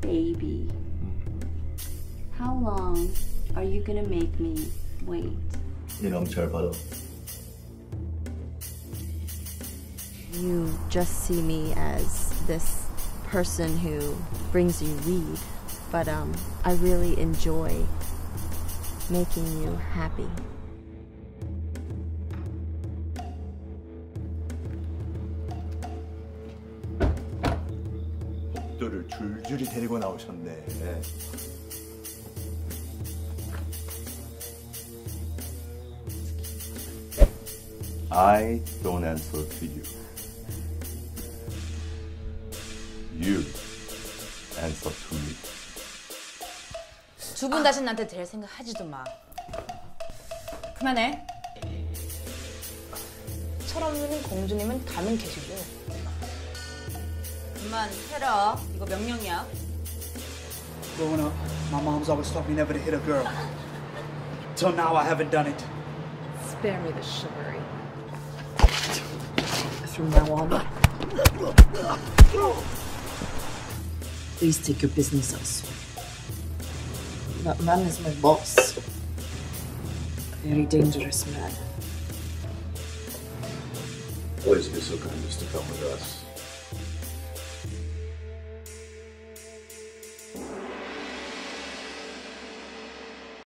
baby. How long are you gonna make me wait? You just see me as this person who brings you weed, but I really enjoy making you happy. 또를 줄줄이 데리고 나오셨네. 네. I don't answer to you. You answer to me. 두 분 다신 나한테 될 생각 하지도 마. 그만해. 철없는 공주님은 가면 계시고. 그만해라. 이거 명령이야. Growing up, my mom's always taught me never to hit a girl. Till now, I haven't done it. Spare me the chivalry. Through my walnut. Please take your business elsewhere. That man is my boss. Very dangerous man. Please be so kind as to come with us.